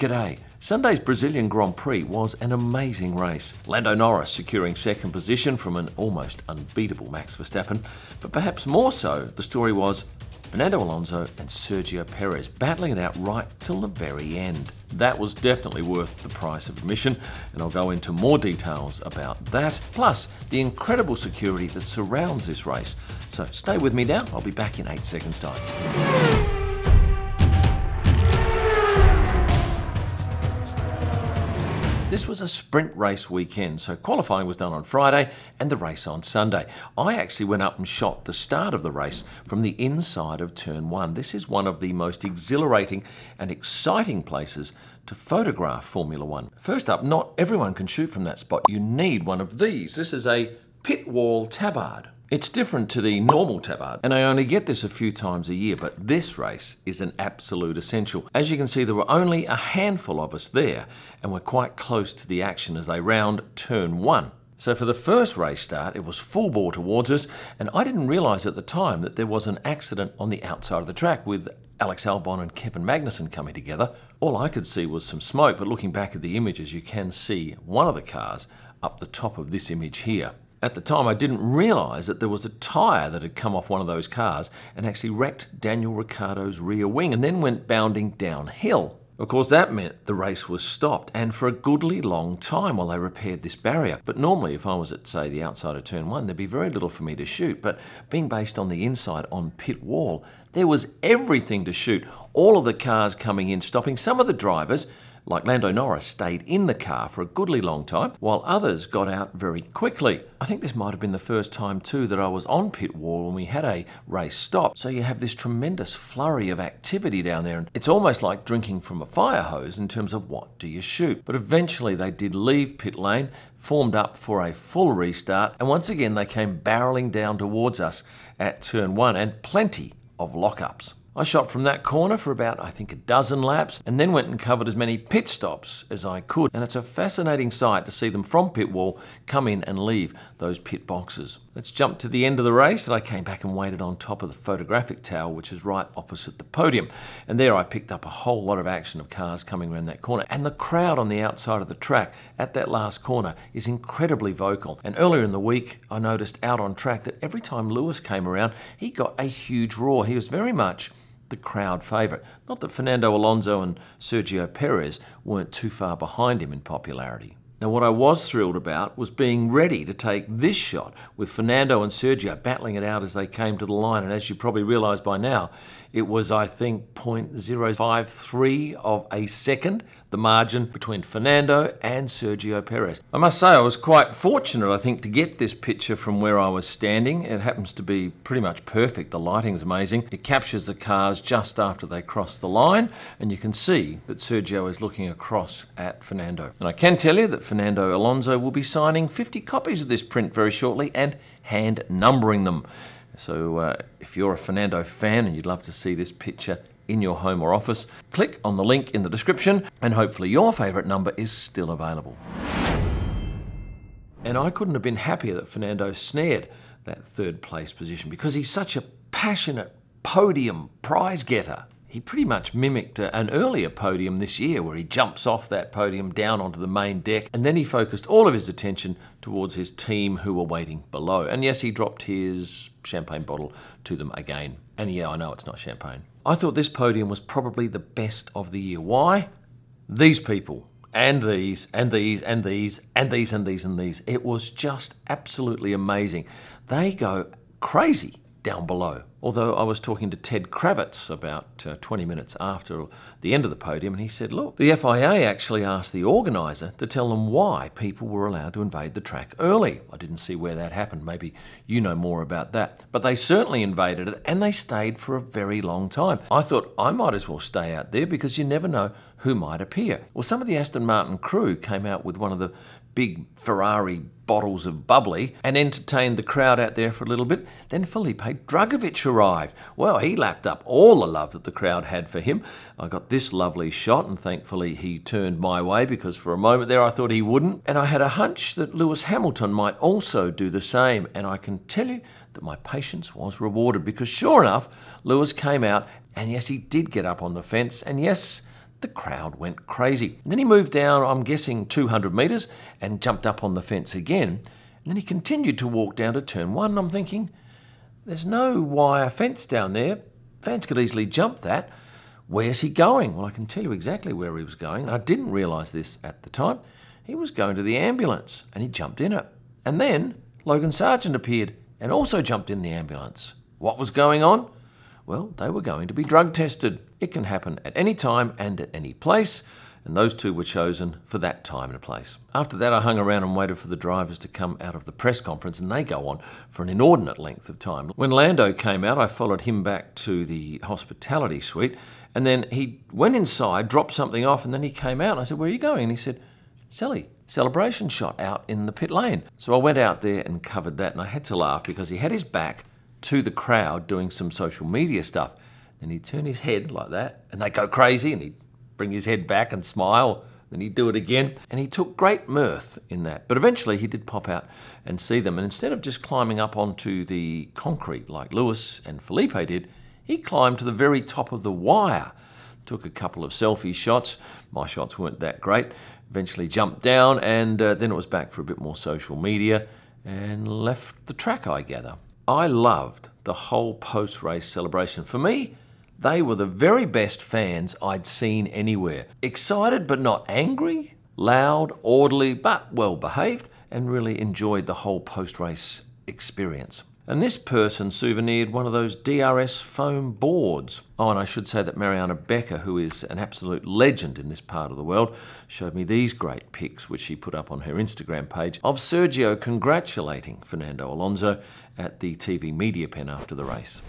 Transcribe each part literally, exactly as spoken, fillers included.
G'day. Sunday's Brazilian Grand Prix was an amazing race. Lando Norris securing second position from an almost unbeatable Max Verstappen, but perhaps more so, the story was Fernando Alonso and Sergio Perez battling it out right till the very end. That was definitely worth the price of admission, and I'll go into more details about that, plus the incredible security that surrounds this race. So stay with me now, I'll be back in eight seconds time. This was a sprint race weekend, so qualifying was done on Friday and the race on Sunday. I actually went up and shot the start of the race from the inside of turn one. This is one of the most exhilarating and exciting places to photograph Formula One. First up, not everyone can shoot from that spot. You need one of these. This is a pit wall tabard. It's different to the normal tabard, and I only get this a few times a year, but this race is an absolute essential. As you can see, there were only a handful of us there, and we're quite close to the action as they round turn one. So for the first race start, it was full bore towards us, and I didn't realise at the time that there was an accident on the outside of the track with Alex Albon and Kevin Magnussen coming together. All I could see was some smoke, but looking back at the images, you can see one of the cars up the top of this image here. At the time, I didn't realise that there was a tyre that had come off one of those cars and actually wrecked Daniel Ricciardo's rear wing and then went bounding downhill. Of course, that meant the race was stopped, and for a goodly long time while they repaired this barrier. But normally, if I was at, say, the outside of turn one, there'd be very little for me to shoot. But being based on the inside on pit wall, there was everything to shoot. All of the cars coming in, stopping. Some of the drivers, like Lando Norris, stayed in the car for a goodly long time, while others got out very quickly. I think this might have been the first time too that I was on pit wall when we had a race stop. So you have this tremendous flurry of activity down there, and it's almost like drinking from a fire hose in terms of what do you shoot. But eventually they did leave pit lane, formed up for a full restart, and once again they came barreling down towards us at turn one, and plenty of lockups. I shot from that corner for about, I think, a dozen laps, and then went and covered as many pit stops as I could. And it's a fascinating sight to see them from pit wall come in and leave those pit boxes. Let's jump to the end of the race, and I came back and waited on top of the photographic tower, which is right opposite the podium. And there I picked up a whole lot of action of cars coming around that corner. And the crowd on the outside of the track at that last corner is incredibly vocal. And earlier in the week, I noticed out on track that every time Lewis came around, he got a huge roar. He was very much the crowd favourite. Not that Fernando Alonso and Sergio Perez weren't too far behind him in popularity. Now, what I was thrilled about was being ready to take this shot with Fernando and Sergio battling it out as they came to the line, and as you probably realise by now, it was, I think, zero point zero five three of a second, the margin between Fernando and Sergio Perez. I must say I was quite fortunate, I think, to get this picture from where I was standing. It happens to be pretty much perfect. The lighting's amazing. It captures the cars just after they cross the line, and you can see that Sergio is looking across at Fernando. And I can tell you that Fernando Alonso will be signing fifty copies of this print very shortly and hand numbering them. So uh, if you're a Fernando fan and you'd love to see this picture in your home or office, click on the link in the description and hopefully your favourite number is still available. And I couldn't have been happier that Fernando snared that third place position, because he's such a passionate podium prize getter. He pretty much mimicked an earlier podium this year where he jumps off that podium down onto the main deck, and then he focused all of his attention towards his team who were waiting below. And yes, he dropped his champagne bottle to them again. And yeah, I know it's not champagne. I thought this podium was probably the best of the year. Why? These people. And these, and these, and these, and these, and these, and these. It was just absolutely amazing. They go crazy down below. Although I was talking to Ted Kravitz about uh, twenty minutes after the end of the podium, and he said, look, the F I A actually asked the organiser to tell them why people were allowed to invade the track early. I didn't see where that happened. Maybe you know more about that. But they certainly invaded it, and they stayed for a very long time. I thought I might as well stay out there because you never know who might appear. Well, some of the Aston Martin crew came out with one of the big Ferrari bottles of bubbly and entertained the crowd out there for a little bit. Then Felipe Drugovich arrived. Well, he lapped up all the love that the crowd had for him. I got this lovely shot, and thankfully he turned my way, because for a moment there I thought he wouldn't. And I had a hunch that Lewis Hamilton might also do the same. And I can tell you that my patience was rewarded, because sure enough, Lewis came out, and yes, he did get up on the fence. And yes, The crowd went crazy. And then he moved down, I'm guessing two hundred meters, and jumped up on the fence again. And then he continued to walk down to turn one. And I'm thinking, there's no wire fence down there. Fans could easily jump that. Where's he going? Well, I can tell you exactly where he was going. And I didn't realize this at the time. He was going to the ambulance and he jumped in it. And then Logan Sargeant appeared and also jumped in the ambulance. What was going on? Well, they were going to be drug tested. It can happen at any time and at any place, and those two were chosen for that time and place. After that, I hung around and waited for the drivers to come out of the press conference, and they go on for an inordinate length of time. When Lando came out, I followed him back to the hospitality suite, and then he went inside, dropped something off, and then he came out, and I said, "Where are you going?" And he said, "Sally, celebration shot out in the pit lane." So I went out there and covered that, and I had to laugh because he had his back to the crowd doing some social media stuff. And he'd turn his head like that, and they'd go crazy, and he'd bring his head back and smile, then he'd do it again. And he took great mirth in that. But eventually he did pop out and see them. And instead of just climbing up onto the concrete like Lewis and Felipe did, he climbed to the very top of the wire, took a couple of selfie shots. My shots weren't that great. Eventually jumped down, and uh, then it was back for a bit more social media and left the track, I gather. I loved the whole post-race celebration. For me, they were the very best fans I'd seen anywhere. Excited but not angry, loud, orderly but well behaved, and really enjoyed the whole post-race experience. And this person souvenired one of those D R S foam boards. Oh, and I should say that Mariana Becker, who is an absolute legend in this part of the world, showed me these great pics, which she put up on her Instagram page, of Sergio congratulating Fernando Alonso at the T V media pen after the race.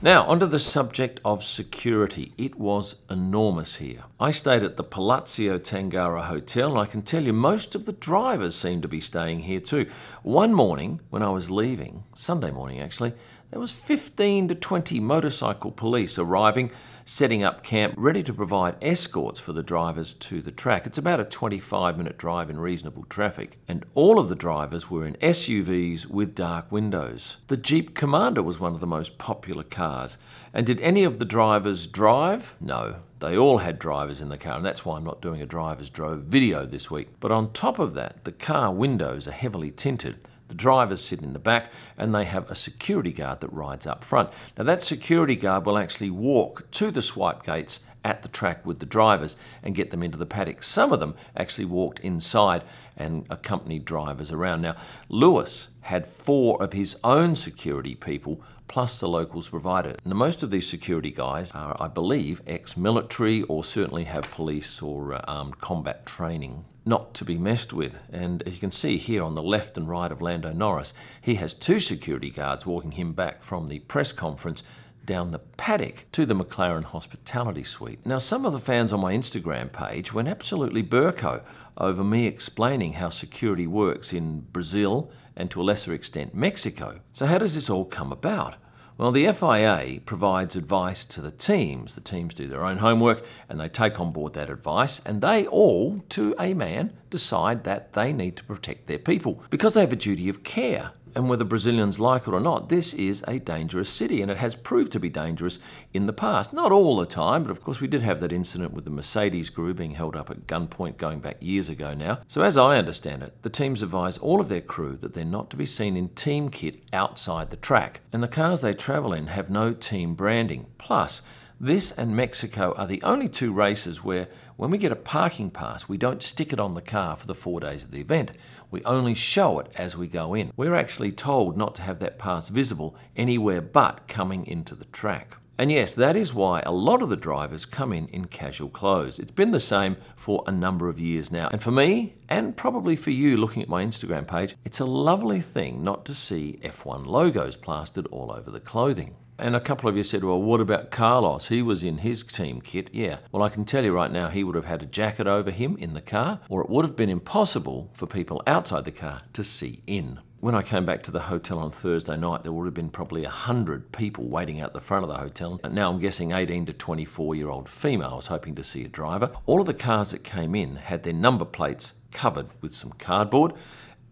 Now, onto the subject of security. It was enormous here. I stayed at the Palazzo Tangara Hotel, and I can tell you most of the drivers seemed to be staying here too. One morning, when I was leaving, Sunday morning actually, there was fifteen to twenty motorcycle police arriving, setting up camp, ready to provide escorts for the drivers to the track. It's about a twenty-five minute drive in reasonable traffic, and all of the drivers were in S U Vs with dark windows. The Jeep Commander was one of the most popular cars. And did any of the drivers drive? No, they all had drivers in the car, and that's why I'm not doing a drivers drove video this week. But on top of that, the car windows are heavily tinted. The drivers sit in the back, and they have a security guard that rides up front. Now, that security guard will actually walk to the swipe gates at the track with the drivers and get them into the paddock. Some of them actually walked inside and accompanied drivers around. Now, Lewis had four of his own security people, plus the locals provided. Now, most of these security guys are, I believe, ex-military or certainly have police or uh, armed combat training. Not to be messed with. And you can see here on the left and right of Lando Norris, he has two security guards walking him back from the press conference down the paddock to the McLaren hospitality suite. Now, some of the fans on my Instagram page went absolutely burko over me explaining how security works in Brazil and to a lesser extent Mexico. So how does this all come about? Well, the F I A provides advice to the teams. The teams do their own homework and they take on board that advice, and they all, to a man, decide that they need to protect their people because they have a duty of care. And whether Brazilians like it or not, this is a dangerous city, and it has proved to be dangerous in the past. Not all the time, but of course we did have that incident with the Mercedes crew being held up at gunpoint going back years ago now. So as I understand it, the teams advise all of their crew that they're not to be seen in team kit outside the track, and the cars they travel in have no team branding. Plus, this and Mexico are the only two races where when we get a parking pass, we don't stick it on the car for the four days of the event. We only show it as we go in. We're actually told not to have that pass visible anywhere but coming into the track. And yes, that is why a lot of the drivers come in in casual clothes. It's been the same for a number of years now. And for me, and probably for you looking at my Instagram page, it's a lovely thing not to see F one logos plastered all over the clothing. And a couple of you said, well, what about Carlos? He was in his team kit, yeah. Well, I can tell you right now, he would have had a jacket over him in the car, or it would have been impossible for people outside the car to see in. When I came back to the hotel on Thursday night, there would have been probably one hundred people waiting out the front of the hotel. And now I'm guessing eighteen to twenty-four year old females hoping to see a driver. All of the cars that came in had their number plates covered with some cardboard,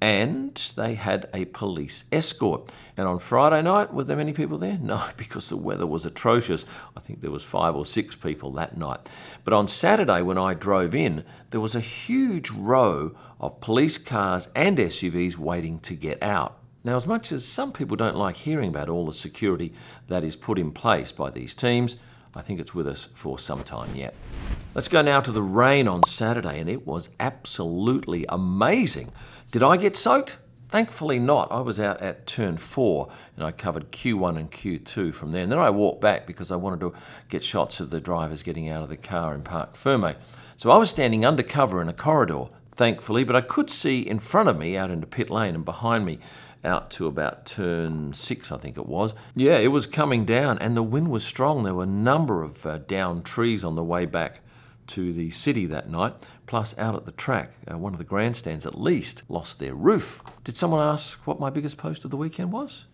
and they had a police escort. And on Friday night, were there many people there? No, because the weather was atrocious. I think there was five or six people that night. But on Saturday, when I drove in, there was a huge row of police cars and S U Vs waiting to get out. Now, as much as some people don't like hearing about all the security that is put in place by these teams, I think it's with us for some time yet. Let's go now to the rain on Saturday, and it was absolutely amazing. Did I get soaked? Thankfully not. I was out at turn four and I covered Q one and Q two from there. And then I walked back because I wanted to get shots of the drivers getting out of the car in Parc Ferme. So I was standing undercover in a corridor, thankfully, but I could see in front of me out into pit lane and behind me out to about turn six, I think it was. Yeah, it was coming down and the wind was strong. There were a number of uh, downed trees on the way back to the city that night, plus out at the track, uh, one of the grandstands at least lost their roof. Did someone ask what my biggest post of the weekend was?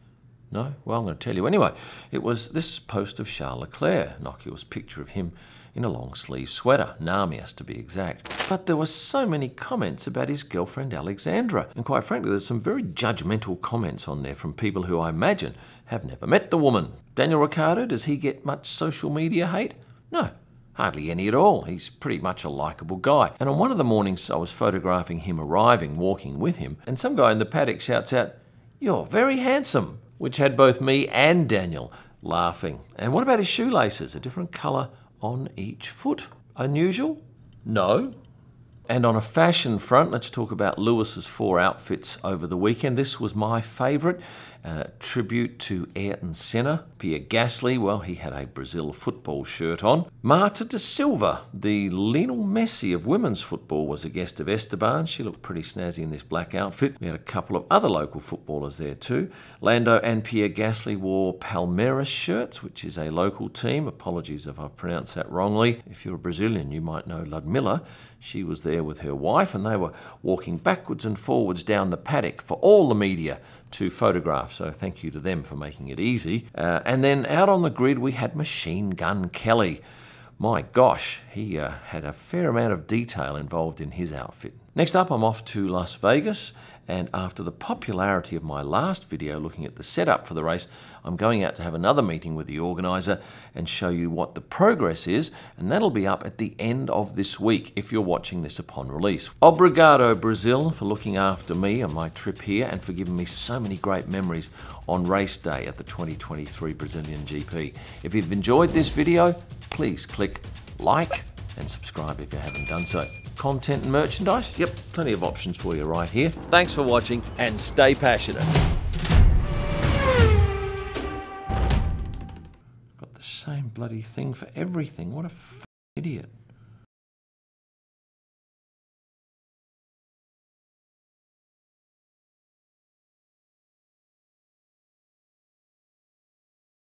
No? Well, I'm going to tell you anyway. It was this post of Charles Leclerc, an innocuous picture of him in a long sleeve sweater, Namias to be exact. But there were so many comments about his girlfriend Alexandra, and quite frankly there's some very judgmental comments on there from people who I imagine have never met the woman. Daniel Ricciardo, does he get much social media hate? No. Hardly any at all. He's pretty much a likeable guy. And on one of the mornings I was photographing him arriving, walking with him, and some guy in the paddock shouts out, "You're very handsome," which had both me and Daniel laughing. And what about his shoelaces? A different colour on each foot. Unusual? No. And on a fashion front, let's talk about Lewis's four outfits over the weekend. This was my favourite, a tribute to Ayrton Senna. Pierre Gasly, well, he had a Brazil football shirt on. Marta De Silva, the Lionel Messi of women's football, was a guest of Esteban. She looked pretty snazzy in this black outfit. We had a couple of other local footballers there too. Lando and Pierre Gasly wore Palmeiras shirts, which is a local team. Apologies if I've pronounced that wrongly. If you're a Brazilian, you might know Ludmilla. She was there with her wife and they were walking backwards and forwards down the paddock for all the media to photograph, so thank you to them for making it easy. Uh, and then out on the grid we had Machine Gun Kelly. My gosh, he uh, had a fair amount of detail involved in his outfit. Next up I'm off to Las Vegas, and after the popularity of my last video looking at the setup for the race, I'm going out to have another meeting with the organiser and show you what the progress is, and that'll be up at the end of this week if you're watching this upon release. Obrigado Brazil for looking after me on my trip here and for giving me so many great memories on race day at the twenty twenty-three Brazilian G P. If you've enjoyed this video, please click like and subscribe if you haven't done so. Content and merchandise? Yep, plenty of options for you right here. Thanks for watching and stay passionate. Got the same bloody thing for everything. What a f***ing idiot.